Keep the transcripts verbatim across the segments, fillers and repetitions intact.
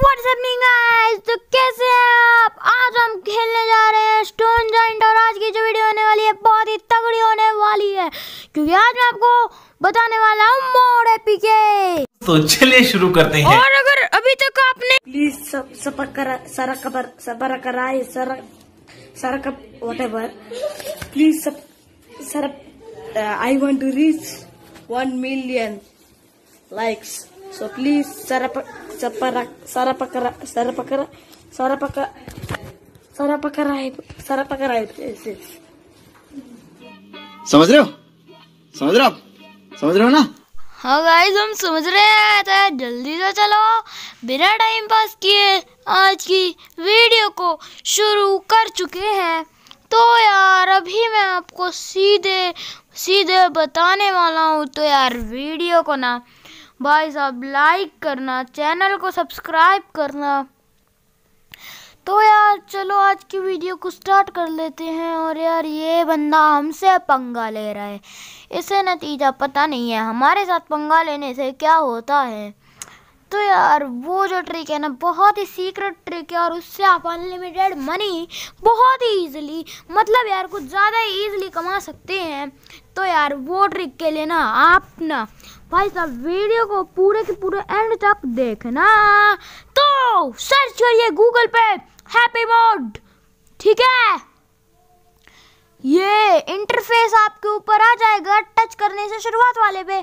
What's happening guys, तो कैसे हैं आप। आज हम खेलने जा रहे हैं स्टोन जाइंट, और आज की जो वीडियो होने वाली है बहुत ही तगड़ी होने वाली है, क्योंकि आज मैं आपको बताने वाला हूँ मोड एपी के। तो चलिए शुरू करते हैं। और अगर अभी तक आपने प्लीज सब सबर करा सारा खबर सबर कराए सारा सारा कप व्हाटएवर प्लीज सब sir I want to reach one million likes, so please सारा सारा सारा पकड़ा सारा पकड़ा सारा पकड़ा सारा पकड़ा सारा पकड़ा ऐसे, समझ रहे हो समझ रहे हो आप समझ रहे हो ना। हाँ गाइस, हम समझ रहे हैं, तो जल्दी से चलो बिना टाइम पास किए आज की वीडियो को शुरू कर चुके हैं। तो यार अभी मैं आपको सीधे सीधे बताने वाला हूँ, तो यार वीडियो को ना भाई साहब लाइक करना, चैनल को सब्सक्राइब करना। तो यार चलो आज की वीडियो को स्टार्ट कर लेते हैं। और यार ये बंदा हमसे पंगा ले रहा है, इसे नतीजा पता नहीं है हमारे साथ पंगा लेने से क्या होता है। तो यार वो जो ट्रिक है ना बहुत ही सीक्रेट ट्रिक है, और उससे आप अनलिमिटेड मनी बहुत ही ईजिली, मतलब यार कुछ ज़्यादा ही ईजिली कमा सकते हैं। तो यार वो ट्रिक के लिए ना आप ना भाई साहब वीडियो को पूरे के पूरे एंड तक देखना। तो सर्च करिए गूगल पे हैप्पी मोड, ठीक है। ये इंटरफेस आपके ऊपर आ जाएगा टच करने से शुरुआत वाले पे।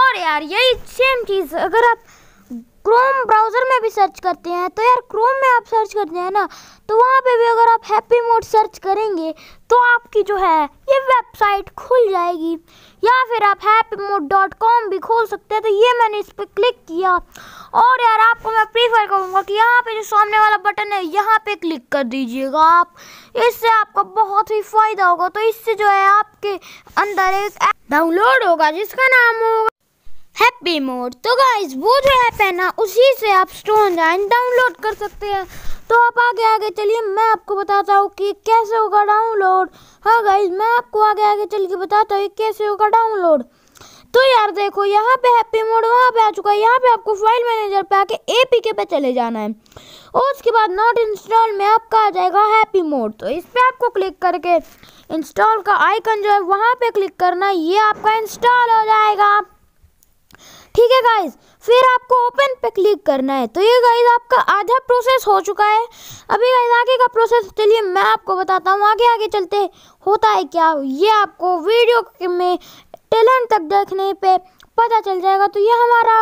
और यार यही सेम चीज़ अगर आप क्रोम ब्राउज़र में भी सर्च करते हैं, तो यार क्रोम में आप सर्च करते हैं ना, तो वहाँ पे भी अगर आप हैप्पी मोड सर्च करेंगे तो आपकी जो है ये वेबसाइट खुल जाएगी, या फिर आप हैप्पी मोड डॉट कॉम भी खोल सकते हैं। तो ये मैंने इस पर क्लिक किया, और यार आपको मैं प्रीफर करूँगा कि यहाँ पे जो सामने वाला बटन है यहाँ पे क्लिक कर दीजिएगा आप, इससे आपका बहुत ही फ़ायदा होगा। तो इससे जो है आपके अंदर एक ऐप डाउनलोड होगा जिसका नाम होगा हैप्पी मोड। तो गाइज वो जो ऐप है ना उसी से आप स्टोन जाइंट डाउनलोड कर सकते हैं। तो आप आगे आगे चलिए, मैं आपको बताता हूँ कि कैसे होगा डाउनलोड। हाँ गाइज मैं आपको आगे आगे चल के बताता हूँ कैसे होगा डाउनलोड। तो यार देखो यहाँ पे हैप्पी मोड वहाँ पे आ चुका है, यहाँ पे आपको फाइल मैनेजर पे आके ए पी के पे चले जाना है, और उसके बाद नॉट इंस्टॉल में आपका आ जाएगा हैप्पी मोड। तो इस पर आपको क्लिक करके इंस्टॉल का आइकन जो है वहाँ पर क्लिक करना, ये आपका इंस्टॉल हो जाएगा, ठीक है गाइज। फिर आपको ओपन पे क्लिक करना है। तो ये गाइज आपका आधा प्रोसेस हो चुका है। अभी गाइज आगे का प्रोसेस चलिए मैं आपको बताता हूँ आगे आगे चलते होता है क्या, ये आपको वीडियो में टैलेंट तक देखने पे पता चल जाएगा। तो ये हमारा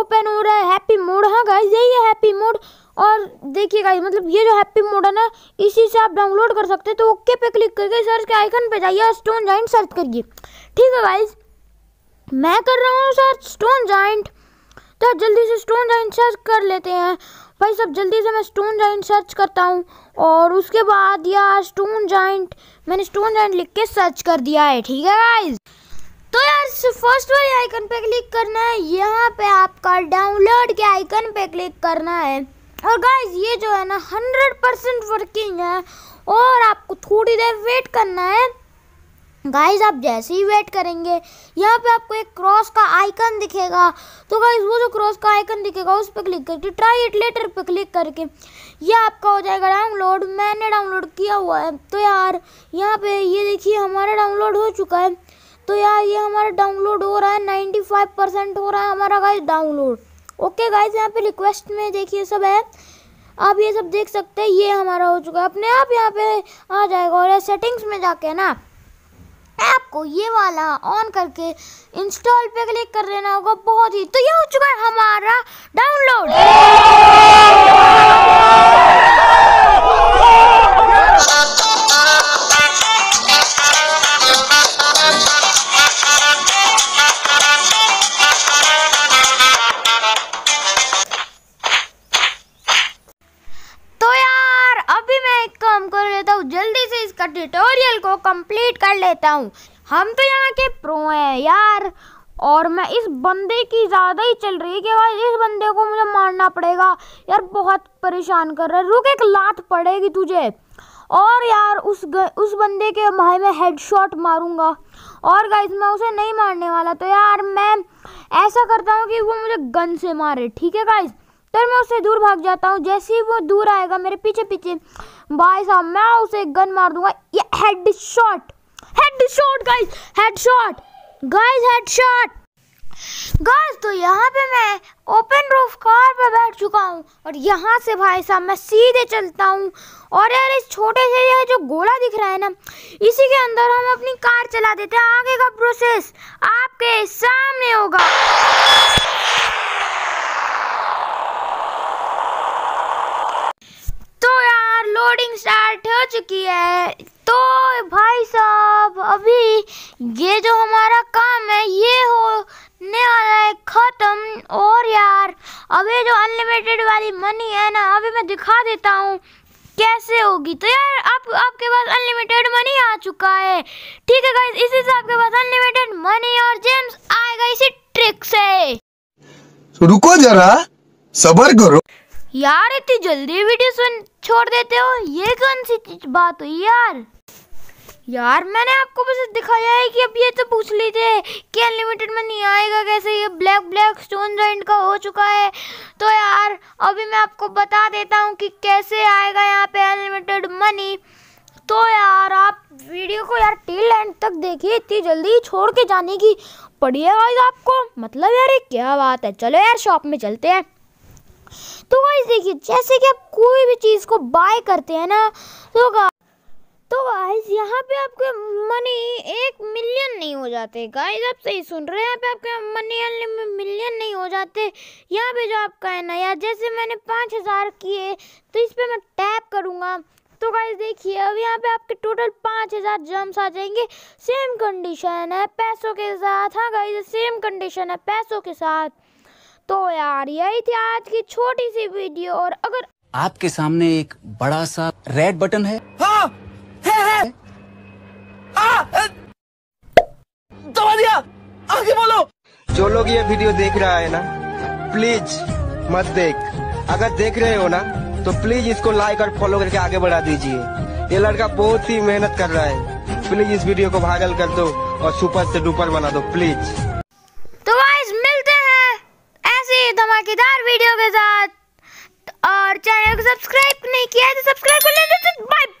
ओपन हो रहा है हैप्पी मोड। हाँ गाइज यही है हैप्पी मोड, और देखिए गाइज मतलब ये जो हैप्पी मोड है ना इसी से आप डाउनलोड कर सकते हैं। तो ओके पे क्लिक करके सर्च के आइकन पे जाइए और स्टोन जाइंट सर्च करिए, ठीक है गाइज। मैं कर रहा हूँ सर स्टोन जाइंट, तो जल्दी से स्टोन जाइंट सर्च कर लेते हैं भाई सब। जल्दी से मैं स्टोन जाइंट सर्च करता हूँ, और उसके बाद यार स्टोन जाइंट मैंने स्टोन जाइंट लिख के सर्च कर दिया है, ठीक है गाइज। तो यार फर्स्ट वाले आइकन पे क्लिक करना है, यहाँ पे आपका डाउनलोड के आइकन पे क्लिक करना है। और गाइज ये जो है ना हंड्रेड परसेंट वर्किंग है, और आपको थोड़ी देर वेट करना है गाइज। आप जैसे ही वेट करेंगे यहाँ पे आपको एक क्रॉस का आइकन दिखेगा, तो गाइज वो जो क्रॉस का आइकन दिखेगा उस पर क्लिक करके ट्राई इट लेटर पे क्लिक करके ये आपका हो जाएगा डाउनलोड। मैंने डाउनलोड किया हुआ है, तो यार यहाँ पे ये देखिए हमारा डाउनलोड हो चुका है। तो यार ये हमारा डाउनलोड हो रहा है, नाइन्टी फाइव परसेंट हो रहा है हमारा गाइज डाउनलोड। ओके गाइज यहाँ पे रिक्वेस्ट में देखिए सब है, आप ये सब देख सकते हैं। ये हमारा हो चुका है, अपने आप यहाँ पे आ जाएगा। और सेटिंग्स में जाके ना आपको ये वाला ऑन करके इंस्टॉल पे क्लिक कर लेना होगा, बहुत ही। तो ये हो चुका है हमारा डाउनलोड। तो यार अभी मैं एक काम कर लेता हूँ, जल्दी से इसका ट्यूटोरियल को कंप्लीट कर लेता हूँ। हम तो यहाँ के प्रो हैं यार, और मैं इस बंदे की ज़्यादा ही चल रही है कि भाई इस बंदे को मुझे मारना पड़ेगा यार, बहुत परेशान कर रहा है। रुक एक लात पड़ेगी तुझे, और यार उस ग, उस बंदे के भाई मैं हेडशॉट मारूंगा, और गाइस मैं उसे नहीं मारने वाला। तो यार मैं ऐसा करता हूँ कि वो मुझे गन से मारे, ठीक है गाइस। तो मैं उससे दूर भाग जाता हूँ। जैसे ही वो दूर आएगा मेरे पीछे पीछे, भाई साहब मैं उसे गन मार दूंगा। ये headshot, headshot guys, headshot guys, headshot guys. तो यहाँ पे मैं ओपन रूफ कार पे बैठ चुका हूँ और यहाँ से भाई साहब मैं सीधे चलता हूँ। और यार इस छोटे से ये जो गोला दिख रहा है ना, इसी के अंदर हम अपनी कार चला देते हैं। आगे का प्रोसेस आपके सामने होगा। तो यार लोडिंग स्टार्ट हो चुकी है। तो भाई साहब अभी ये जो हमारा काम है ये हो ने वाला है खत्म। और यार अभी जो अनलिमिटेड वाली मनी है ना, अभी मैं दिखा देता हूँ कैसे होगी। तो यार आप आपके पास अनलिमिटेड मनी आ चुका है, ठीक है गाइस। इसी से आपके पास अनलिमिटेड मनी और जेम्स आएगा, इसी ट्रिक से। तो रुको जरा, सब्र करो यार, इतनी जल्दी वीडियो सुन छोड़ देते हो, ये कौन सी बात हुई यार। यार मैंने आपको बस दिखाया है कि अब ये तो पूछ लीजिए कि अनलिमिटेड मनी आएगा कैसे। ये ब्लैक ब्लैक स्टोन जॉइंट का हो चुका है। तो यार अभी मैं आपको बता देता हूँ कि कैसे आएगा यहाँ पे अनलिमिटेड मनी। तो यार आप वीडियो को यार टिल एंड तक देखिए, इतनी जल्दी छोड़ के जाने की पड़ी है गाइस आपको, मतलब यार ये क्या बात है। चलो यार शॉप में चलते हैं। तो गाइस देखिए, जैसे कि आप कोई भी चीज़ को बाय करते हैं ना, तो तो गाइस यहाँ पे आपके मनी एक मिलियन नहीं हो जाते। गाइस आप सही सुन रहे हैं, यहाँ पे आपके मनी अनलिमिटेड मिलियन नहीं हो जाते। यहाँ पे जो आपका है ना यार, जैसे मैंने पाँच हज़ार किए तो इस पर मैं टैप करूँगा। तो गाइस देखिए अब यहाँ पे आपके टोटल पाँच हज़ार जम्स आ जाएंगे। सेम कंडीशन है पैसों के साथ। हाँ गाइस सेम कंडीशन है पैसों के साथ। तो यार यही थी आज की छोटी सी वीडियो। और अगर आपके सामने एक बड़ा सा रेड बटन है, हाँ! आगे बोलो। जो लोग ये वीडियो देख रहा है ना, प्लीज मत देख। अगर देख रहे हो ना तो प्लीज इसको लाइक और फॉलो करके आगे बढ़ा दीजिए। ये लड़का बहुत ही मेहनत कर रहा है। प्लीज इस वीडियो को वायरल कर दो और सुपर से डुपर बना दो प्लीज। तो गाइस मिलते हैं ऐसे ही धमाकेदार वीडियो के साथ। और चैनल को सब्सक्राइब नहीं किया है तो सब्सक्राइब कर लेना।